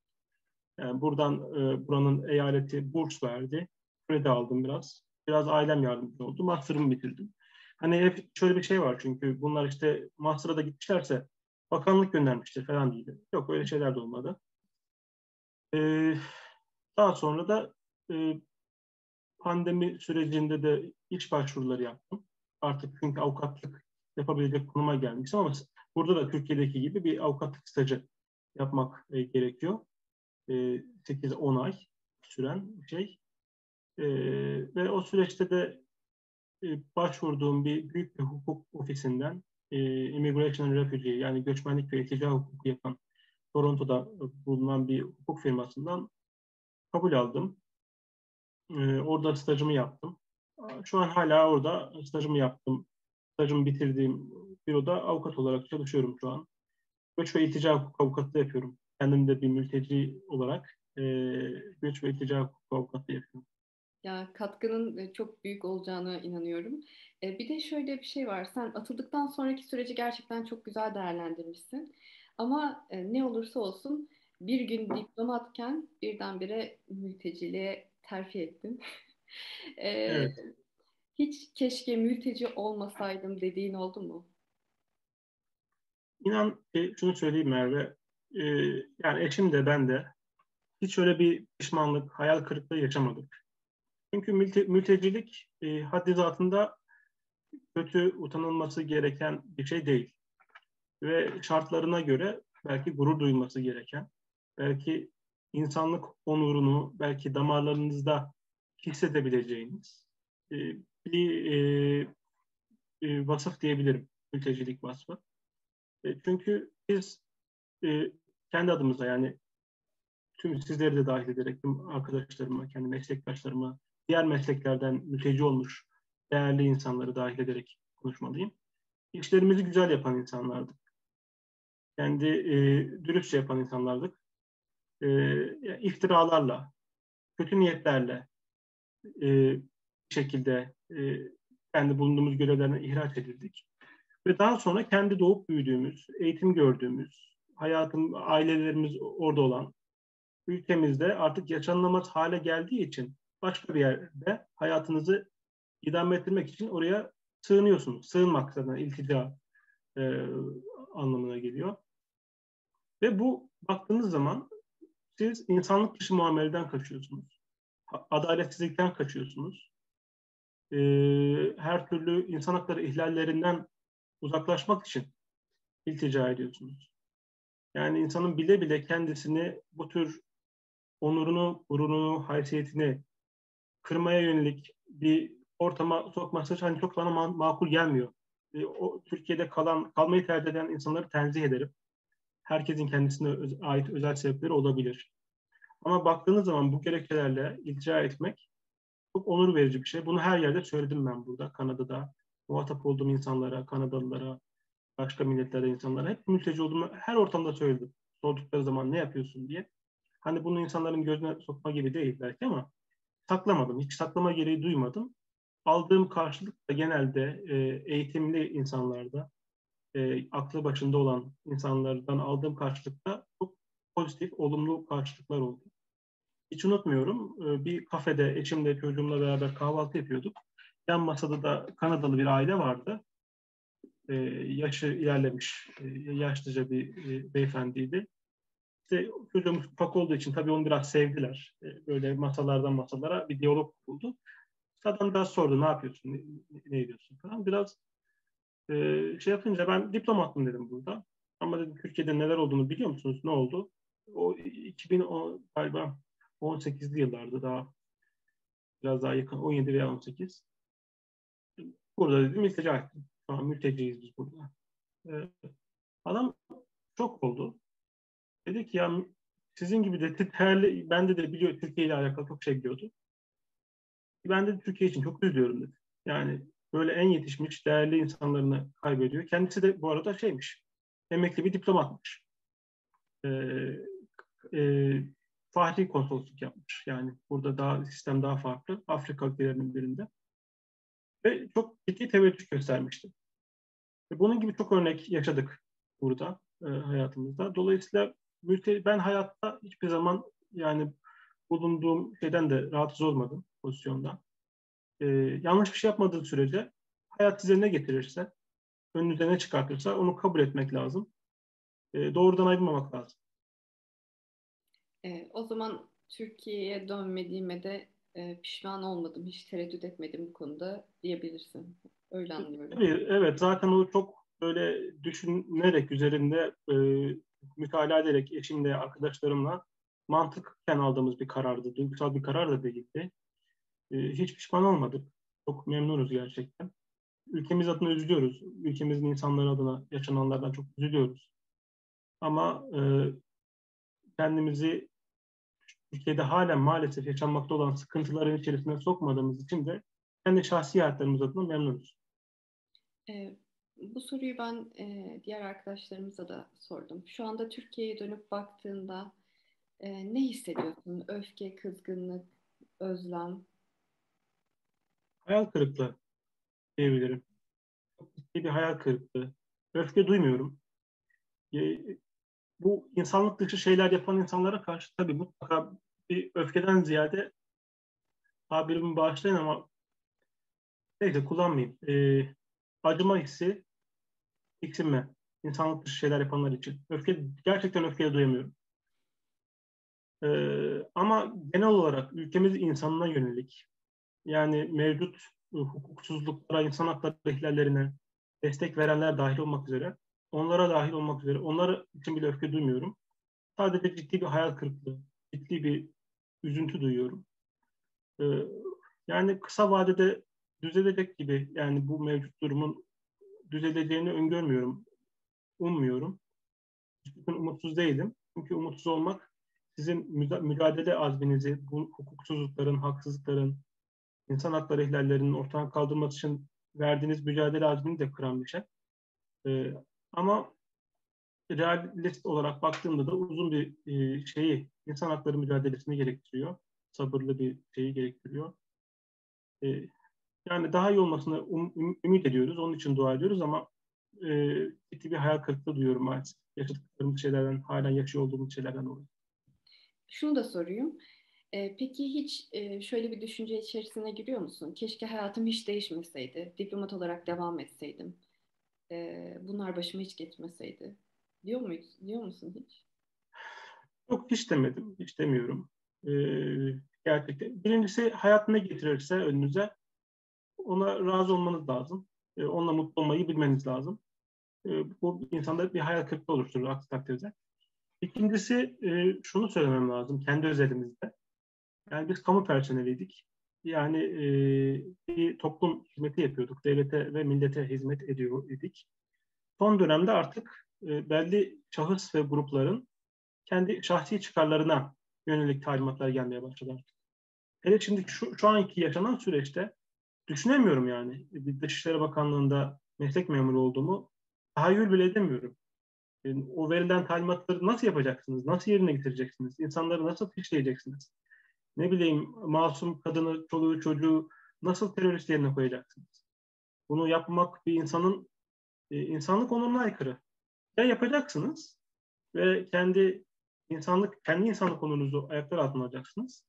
Yani buradan buranın eyaleti burs verdi. Kredi aldım biraz. Biraz ailem yardımcı oldu. Master'ımı bitirdim. Hani hep şöyle bir şey var çünkü bunlar işte master'a da gitmişlerse bakanlık göndermiştir falan değildi. Yok, öyle şeyler de olmadı. Daha sonra da pandemi sürecinde de iş başvuruları yaptım. Artık çünkü avukatlık yapabilecek konuma gelmiştim ama burada da Türkiye'deki gibi bir avukatlık stajı yapmak gerekiyor. 8-10 ay süren bir şey. Ve o süreçte de başvurduğum bir büyük bir hukuk ofisinden Immigration and Refugee, yani göçmenlik ve iltica hukuku yapan Toronto'da bulunan bir hukuk firmasından kabul aldım. Orada stajımı yaptım. Şu an hala orada stajımı yaptım. Stajımı bitirdiğim büroda avukat olarak çalışıyorum şu an. Göç ve iltica hukuku avukatlığı yapıyorum. Kendim de bir mülteci olarak göç ve iltica hukuku avukatlığı yapıyorum. Ya, katkının çok büyük olacağına inanıyorum. Bir de şöyle bir şey var. Sen atıldıktan sonraki süreci gerçekten çok güzel değerlendirmişsin. Ama ne olursa olsun bir gün diplomatken birdenbire mülteciliğe terfi ettin. Evet. Hiç keşke mülteci olmasaydım dediğin oldu mu? İnan şunu söyleyeyim Merve. Yani eşim de ben de hiç öyle bir pişmanlık, hayal kırıklığı yaşamadık. Çünkü mültecilik haddi zatında kötü, utanılması gereken bir şey değil. Ve şartlarına göre belki gurur duyulması gereken, belki insanlık onurunu, belki damarlarınızda hissedebileceğiniz bir vasıf diyebilirim, mültecilik vasfı. Çünkü biz kendi adımıza, yani tüm sizleri de dahil ederek, tüm arkadaşlarıma, kendi meslektaşlarıma, diğer mesleklerden mülteci olmuş değerli insanları dahil ederek konuşmalıyım. İşlerimizi güzel yapan insanlardık. Kendi dürüstçe yapan insanlardık. İftiralarla, kötü niyetlerle bir şekilde kendi bulunduğumuz görevlerden ihraç edildik. Ve daha sonra kendi doğup büyüdüğümüz, eğitim gördüğümüz, hayatım, ailelerimiz orada olan, ülkemizde artık yaşanılamaz hale geldiği için başka bir yerde hayatınızı idame ettirmek için oraya sığınıyorsun. Sığınmak zaten iltica anlamına geliyor. Ve bu baktığınız zaman siz insanlık dışı muameleden kaçıyorsunuz. Adaletsizlikten kaçıyorsunuz. Her türlü insan hakları ihlallerinden uzaklaşmak için iltica ediyorsunuz. Yani insanın bile bile kendisini bu tür onurunu, gururunu, haysiyetini kırmaya yönelik bir ortama sokması hani çok bana makul gelmiyor. O Türkiye'de kalmayı tercih eden insanları tenzih ederim. Herkesin kendisine ait özel sebepleri olabilir. Ama baktığınız zaman bu gerekçelerle iltica etmek çok onur verici bir şey. Bunu her yerde söyledim ben burada, Kanada'da. Muhatap olduğum insanlara, Kanadalılara, başka milletlere, insanlara hep mülteci olduğumu her ortamda söyledim. Sordukları zaman ne yapıyorsun diye. Hani bunu insanların gözüne sokma gibi değil belki ama saklamadım. Hiç saklama gereği duymadım. Aldığım karşılık da genelde eğitimli insanlarda, aklı başında olan insanlardan aldığım karşılıkta çok pozitif, olumlu karşılıklar oldu. Hiç unutmuyorum, bir kafede eşimle, çocuğumla beraber kahvaltı yapıyorduk. Yan masada da Kanadalı bir aile vardı. Yaşı ilerlemiş, yaşlıca bir beyefendiydi. İşte çocuğumuz ufak olduğu için tabii onu biraz sevdiler. Böyle masalardan masalara bir diyalog kuruldu. Adam biraz sordu, ne yapıyorsun, ne ediyorsun falan. Biraz şey yapınca ben diplomatım dedim burada. Ama dedim Türkiye'de neler olduğunu biliyor musunuz? Ne oldu? O 2010 galiba 18'li yıllarda daha biraz daha yakın 17 veya 18. Burada dedim iltica ettim. Tamam, mülteciyiz biz burada. Adam şok oldu. Dedi ki ya sizin gibi de terli, bende de biliyor Türkiye ile alakalı çok şey biliyordu. Ben de Türkiye için çok üzülüyorum dedi. Yani böyle en yetişmiş, değerli insanlarını kaybediyor. Kendisi de bu arada şeymiş, emekli bir diplomatmış. Fahri konsolosluk yapmış. Yani burada daha sistem daha farklı. Afrika ülkelerinin birinde. Ve çok ciddi teveccüh göstermişti. Bunun gibi çok örnek yaşadık burada hayatımızda. Dolayısıyla ben hayatta hiçbir zaman yani bulunduğum şeyden de rahatsız olmadım, pozisyondan. Yanlış bir şey yapmadığı sürece hayat size ne getirirse, önünüze ne çıkartırsa onu kabul etmek lazım. Doğrudan ayrılmamak lazım. O zaman Türkiye'ye dönmediğime de pişman olmadım, hiç tereddüt etmedim bu konuda diyebilirsin. Öyle anlıyorum. Evet, zaten o çok böyle düşünerek üzerinde mütalaa ederek eşimle, arkadaşlarımla mantıkken aldığımız bir karardı. Duygusal bir karar da değildi. Hiç pişman olmadık. Çok memnunuz gerçekten. Ülkemiz adına üzülüyoruz. Ülkemizin insanları adına yaşananlardan çok üzülüyoruz. Ama kendimizi Türkiye'de halen maalesef yaşanmakta olan sıkıntıların içerisine sokmadığımız için de kendi şahsi hayatlarımız adına memnunuz. Bu soruyu ben diğer arkadaşlarımıza da sordum. Şu anda Türkiye'ye dönüp baktığında ne hissediyorsun? Öfke, kızgınlık, özlem? Hayal kırıklığı diyebilirim. Çok ciddi bir hayal kırıklığı. Öfke duymuyorum. Bu insanlık dışı şeyler yapan insanlara karşı tabii mutlaka bir öfkeden ziyade, tabirimi bağışlayın ama neyse kullanmayayım. Acıma hissi, tiksinme. İnsanlık dışı şeyler yapanlar için. Gerçekten öfkeyi duyamıyorum. Ama genel olarak ülkemiz insanına yönelik, yani mevcut hukuksuzluklara, insan hakları ihlallerine destek verenler dahil olmak üzere, onlar için bile öfke duymuyorum. Sadece ciddi bir hayal kırıklığı, ciddi bir üzüntü duyuyorum. Yani kısa vadede düzelecek gibi, yani bu mevcut durumun düzeleceğini öngörmüyorum, ummuyorum. Hiçbir umutsuz değilim. Çünkü umutsuz olmak sizin mücadele azminizi, bu hukuksuzlukların, haksızlıkların, insan hakları ihlallerinin ortadan kaldırmak için verdiğiniz mücadele azmini de kıran bir şey. Ama realist olarak baktığımda da uzun bir insan hakları mücadelesini gerektiriyor. Sabırlı bir şeyi gerektiriyor. Yani daha iyi olmasını ümit ediyoruz, onun için dua ediyoruz ama ciddi bir hayal kırıklığı duyuyorum maalesef. Yaşadıklarımız şeylerden, hala yaşıyor olduğumuz şeylerden oluyor. Şunu da sorayım. Peki hiç şöyle bir düşünce içerisine giriyor musun? Keşke hayatım hiç değişmeseydi, diplomat olarak devam etseydim, bunlar başıma hiç geçmeseydi. Diyor musun hiç? Yok, hiç demedim, hiç demiyorum. Gerçekten. Birincisi hayat ne getirirse önünüze ona razı olmanız lazım. Onunla mutlu olmayı bilmeniz lazım. Bu insanda bir hayal kırıklığı oluşturur aksi takdirde. İkincisi şunu söylemem lazım kendi özelimizde. Yani biz kamu personeliydik. Yani bir toplum hizmeti yapıyorduk. Devlete ve millete hizmet ediyor idik. Son dönemde artık belli şahıs ve grupların kendi şahsi çıkarlarına yönelik talimatlar gelmeye başladı artık. Hele şimdi şu anki yaşanan süreçte düşünemiyorum yani. Dışişleri Bakanlığı'nda meslek memuru olduğumu tahayyül bile edemiyorum. Yani o verilen talimatları nasıl yapacaksınız? Nasıl yerine getireceksiniz? İnsanları nasıl fişleyeceksiniz? Ne bileyim, masum kadını, çoluğu, çocuğu nasıl terörist yerine koyacaksınız? Bunu yapmak bir insanın insanlık onuruna aykırı. Ya yapacaksınız ve kendi insanlık onurunuzu ayaklar altına alacaksınız.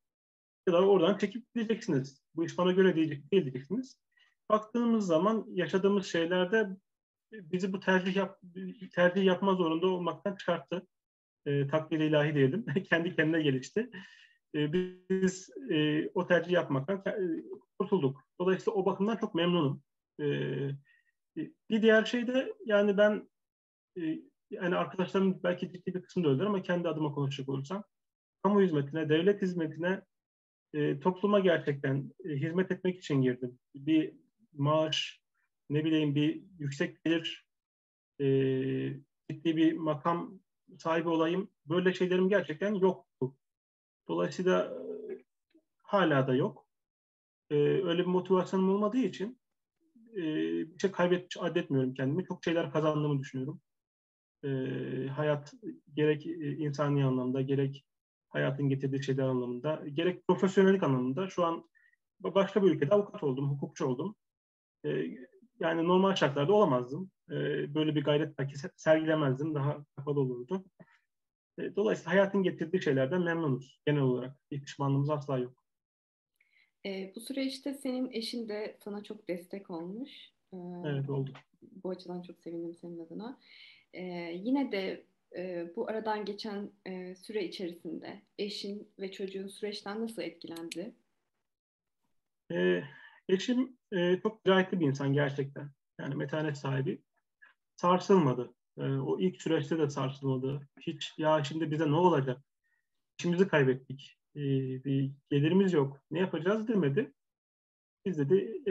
Ya da oradan çekip gideceksiniz. Bu iş bana göre değil diyeceksiniz. Baktığımız zaman yaşadığımız şeylerde bizi bu tercih yapma zorunda olmaktan çıkarttı. Takdir-i ilahi diyelim. Kendi kendine gelişti. Biz o tercih yapmaktan kurtulduk. Dolayısıyla o bakımdan çok memnunum. Bir diğer şey de yani ben yani arkadaşlarım belki ciddi bir kısmı da öldür ama kendi adıma konuşacak olursam kamu hizmetine, devlet hizmetine topluma gerçekten hizmet etmek için girdim. Bir maaş, ne bileyim bir yüksek gelir, ciddi bir makam sahibi olayım. Böyle şeylerim gerçekten yoktu. Dolayısıyla hala da yok. Öyle bir motivasyonum olmadığı için bir şey kaybetmiş adetmiyorum kendimi. Çok şeyler kazandığımı düşünüyorum. Hayat gerek insani anlamda, gerek hayatın getirdiği şeyler anlamında, gerek profesyonellik anlamında. Şu an başka bir ülkede avukat oldum, hukukçu oldum. Yani normal şartlarda olamazdım. Böyle bir gayret belki sergilemezdim. Daha kapalı olurdu. Dolayısıyla hayatın getirdiği şeylerden memnunuz genel olarak. Bir pişmanlığımız asla yok. Bu süreçte senin eşin de sana çok destek olmuş. Evet, oldu. Bu açıdan çok sevindim senin adına. Yine de bu aradan geçen süre içerisinde eşin ve çocuğun süreçten nasıl etkilendi? Eşim çok dirayetli bir insan gerçekten. Yani metanet sahibi. Sarsılmadı. O ilk süreçte de sarsılmadı. Hiç ya şimdi bize ne olacak? İşimizi kaybettik. Bir gelirimiz yok. Ne yapacağız demedi. Biz dedi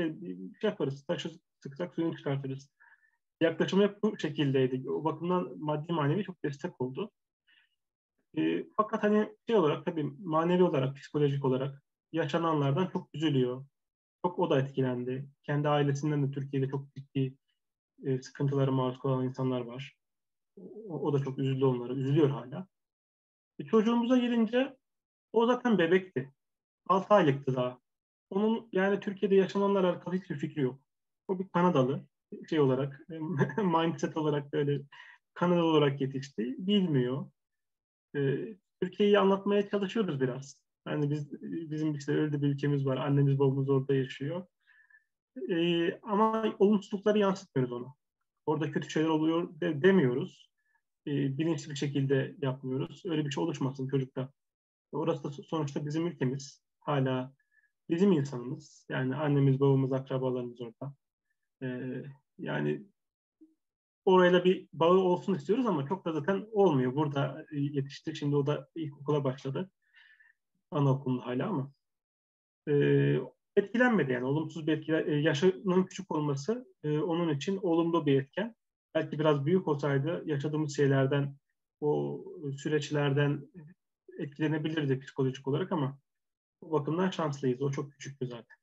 şey yaparız. Taşı sıksak suyunu çıkartırız. Yaklaşımı hep bu şekildeydi. O bakımdan maddi manevi çok destek oldu. Fakat hani şey olarak tabii manevi olarak, psikolojik olarak yaşananlardan çok üzülüyor. Çok o da etkilendi. Kendi ailesinden de Türkiye'de çok ciddi sıkıntılara maruz kalan insanlar var. O da çok üzüldü onlara. Üzülüyor hala. Çocuğumuza gelince o zaten bebekti. 6 aylıktı daha. Onun yani Türkiye'de yaşananlar alakalı hiçbir fikri yok. O bir Kanadalı şey olarak, mindset olarak böyle Kanadalı olarak yetişti. Bilmiyor. Türkiye'yi anlatmaya çalışıyoruz biraz. Yani bizim işte öyle bir ülkemiz var. Annemiz babamız orada yaşıyor. Ama olumsuzlukları yansıtmıyoruz ona. Orada kötü şeyler oluyor demiyoruz. Bilinçli bir şekilde yapmıyoruz. Öyle bir şey oluşmasın çocukta. Orası da sonuçta bizim ülkemiz. Hala bizim insanımız. Yani annemiz, babamız, akrabalarımız orada. Yani orayla bir bağı olsun istiyoruz ama çok da zaten olmuyor. Burada yetişti. Şimdi o da ilkokula başladı. Anaokulunda hala ama. Etkilenmedi yani. Olumsuz bir etkiler. Yaşının küçük olması onun için olumlu bir etken. Belki biraz büyük olsaydı yaşadığımız şeylerden, o süreçlerden etkilenebilirdi psikolojik olarak ama o bakımdan şanslıyız. O çok küçüktü zaten.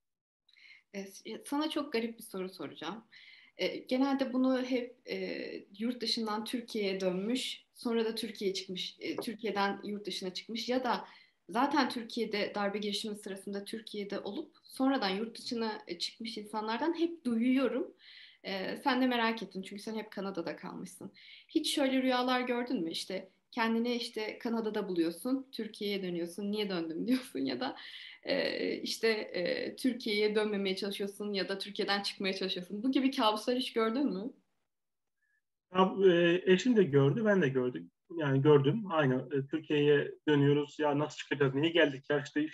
Sana çok garip bir soru soracağım. Genelde bunu hep yurt dışından Türkiye'ye dönmüş, sonra da Türkiye'den yurt dışına çıkmış ya da zaten Türkiye'de darbe girişimi sırasında Türkiye'de olup sonradan yurt dışına çıkmış insanlardan hep duyuyorum. Sen de merak ettin çünkü sen hep Kanada'da kalmışsın. Hiç şöyle rüyalar gördün mü? İşte kendini işte Kanada'da buluyorsun, Türkiye'ye dönüyorsun, niye döndüm diyorsun ya da Türkiye'ye dönmemeye çalışıyorsun ya da Türkiye'den çıkmaya çalışıyorsun. Bu gibi kabuslar hiç gördün mü? Eşim de gördü, ben de gördüm. Yani gördüm, aynı. Türkiye'ye dönüyoruz, ya nasıl çıkacağız, niye geldik ya, işte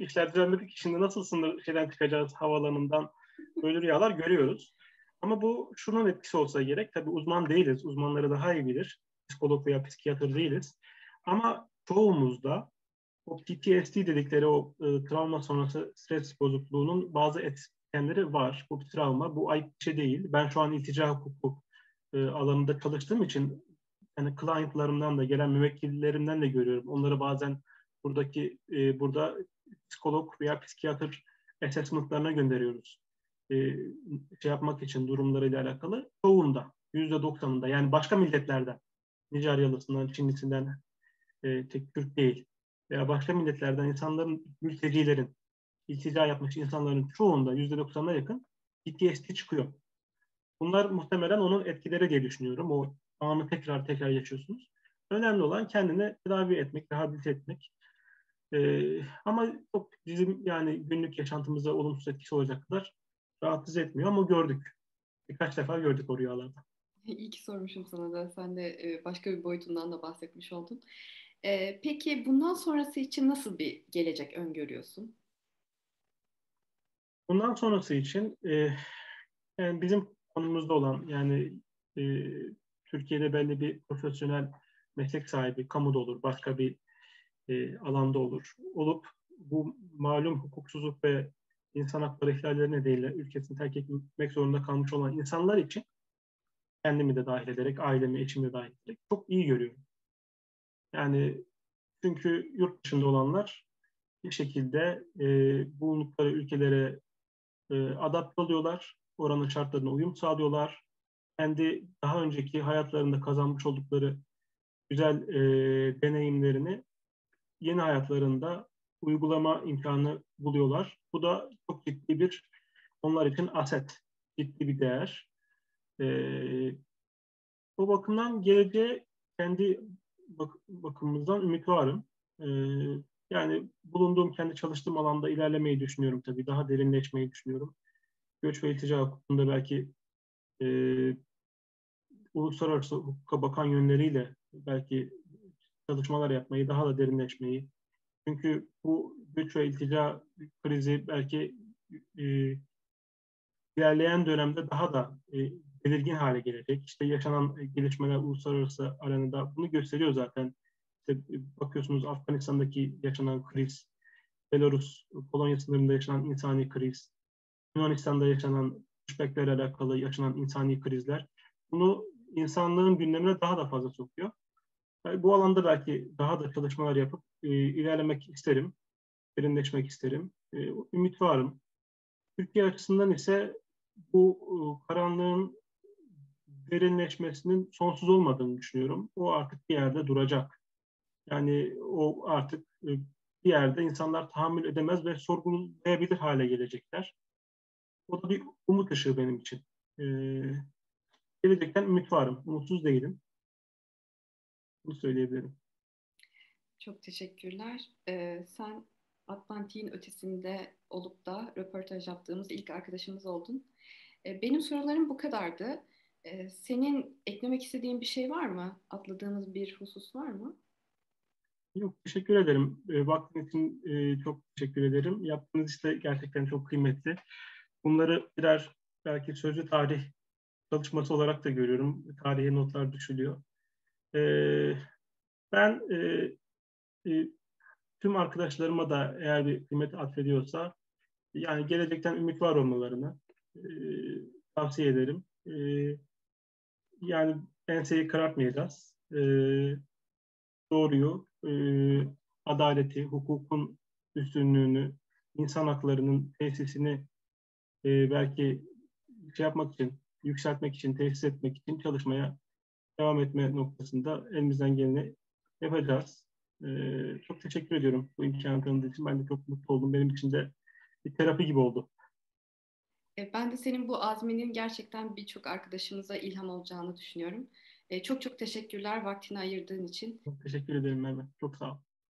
işler düzenledik, şimdi nasıl sınır şeyden çıkacağız havalanından, böyle rüyalar görüyoruz. Ama bu şunun etkisi olsa gerek, tabii uzman değiliz, uzmanları daha iyi bilir, psikolog veya psikiyatr değiliz. Ama çoğumuzda o PTSD dedikleri o travma sonrası stres bozukluğunun bazı etkenleri var. Bu bir travma, bu ayıp bir şey değil. Ben şu an iltica hukuku alanında çalıştığım için yani client'larımdan da gelen müvekkillerimden de görüyorum. Onları bazen burada psikolog veya psikiyatr assessment'larına gönderiyoruz. Şey yapmak için durumlarıyla alakalı. Çoğunda, %90'ında yani başka milletlerden, Nijeryalısından, Çinlisinden, tek Türk değil veya başka milletlerden insanların, mültecilerin, iltica yapmış insanların çoğunda %90'a yakın PTSD çıkıyor. Bunlar muhtemelen onun etkileri diye düşünüyorum. O anı tekrar tekrar yaşıyorsunuz. Önemli olan kendini tedavi etmek, rehabilite etmek. Ama bizim yani günlük yaşantımıza olumsuz etkisi olacak kadar rahatsız etmiyor ama gördük. Birkaç defa gördük o rüyalarda. İyi ki sormuşum sana da. Sen de başka bir boyutundan da bahsetmiş oldun. Peki bundan sonrası için nasıl bir gelecek öngörüyorsun? Bundan sonrası için yani bizim konumuzda olan yani Türkiye'de belli bir profesyonel meslek sahibi, kamuda olur, başka bir alanda olur. Olup bu malum hukuksuzluk ve insan hakları ihlalleri nedeniyle ülkesini terk etmek zorunda kalmış olan insanlar için kendimi de dahil ederek, ailemi, eşimi de dahil ederek çok iyi görüyorum. Yani çünkü yurt dışında olanlar bir şekilde bulundukları ülkelere adapte oluyorlar, oranın şartlarına uyum sağlıyorlar. Kendi daha önceki hayatlarında kazanmış oldukları güzel deneyimlerini yeni hayatlarında uygulama imkanı buluyorlar. Bu da çok ciddi bir onlar için aset, ciddi bir değer. O bakımdan geleceğe kendi bakımımızdan ümit varım. Yani bulunduğum, kendi çalıştığım alanda ilerlemeyi düşünüyorum tabii. Daha derinleşmeyi düşünüyorum. Göç ve iltica hukukunda belki uluslararası hukuka bakan yönleriyle belki çalışmalar yapmayı, daha da derinleşmeyi. Çünkü bu göç ve iltica krizi belki ilerleyen dönemde daha da belirgin hale gelecek. İşte yaşanan gelişmeler uluslararası arenada bunu gösteriyor zaten. İşte bakıyorsunuz Afganistan'daki yaşanan kriz, Belarus-Polonya sınırında yaşanan insani kriz, Yunanistan'da yaşanan pushback'lerle alakalı yaşanan insani krizler. Bunu insanlığın gündemine daha da fazla sokuyor. Yani bu alanda belki daha da çalışmalar yapıp ilerlemek isterim, derinleşmek isterim. Ümit varım. Türkiye açısından ise bu karanlığın derinleşmesinin sonsuz olmadığını düşünüyorum. O artık bir yerde duracak. Yani o artık bir yerde insanlar tahammül edemez ve sorgulayabilir hale gelecekler. O da bir umut ışığı benim için. Gelecekten ümit varım. Umutsuz değilim. Bunu söyleyebilirim. Çok teşekkürler. Sen Atlantik'in ötesinde olup da röportaj yaptığımız ilk arkadaşımız oldun. Benim sorularım bu kadardı. Senin eklemek istediğin bir şey var mı? Atladığımız bir husus var mı? Yok, teşekkür ederim. Vaktin için çok teşekkür ederim. Yaptığınız işte gerçekten çok kıymetli. Bunları birer belki sözlü tarih çalışması olarak da görüyorum. Tarihe notlar düşülüyor. Ben tüm arkadaşlarıma da eğer bir kıymet atfediyorsa yani gelecekten ümit var olmalarını tavsiye ederim. Yani enseyi karartmayacağız. Doğruyu, adaleti, hukukun üstünlüğünü, insan haklarının tesisini belki şey yapmak için, yükseltmek için, tesis etmek için çalışmaya devam etme noktasında elimizden geleni yapacağız. Çok teşekkür ediyorum bu imkanı tanıdığı için. Ben de çok mutlu oldum. Benim için de bir terapi gibi oldu. Ben de senin bu azminin gerçekten birçok arkadaşımıza ilham olacağını düşünüyorum. Çok çok teşekkürler vaktini ayırdığın için. Teşekkür ederim Merve. Çok sağ ol.